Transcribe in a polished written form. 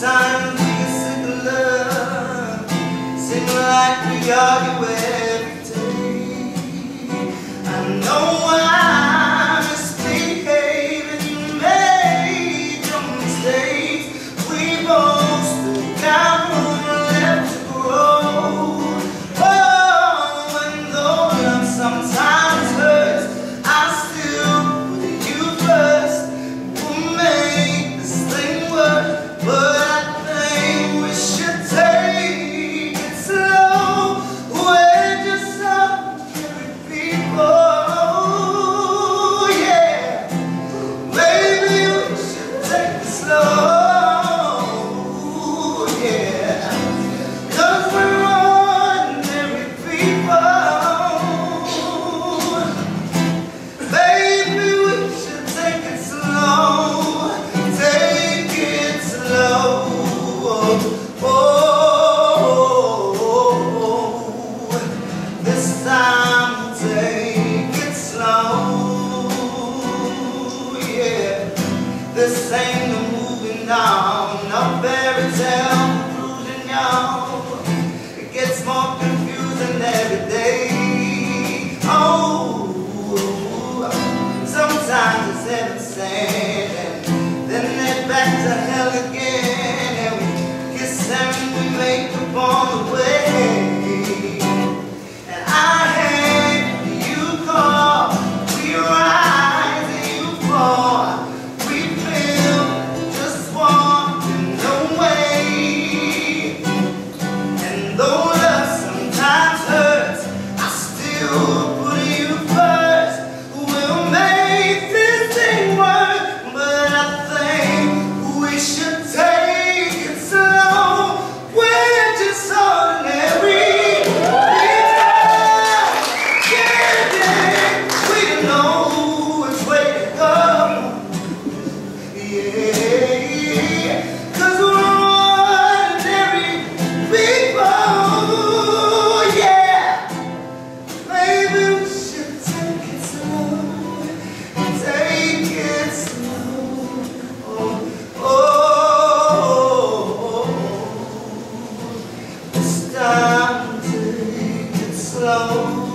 Time to take a sip of love, sing like we argue every day. I know I'm misbehaving, made your mistakes. We both still got room left to grow. Oh, and though love sometimes hurts, I still put you first. We'll make this thing work, but this ain't no moving on, no fairy tale conclusion, y'all. It gets more confusing every day. Oh, sometimes it's heaven sent, and then it's back to hell again. And we kiss and we make up on the way. And I hate when you call, we rise and you fall. Slow.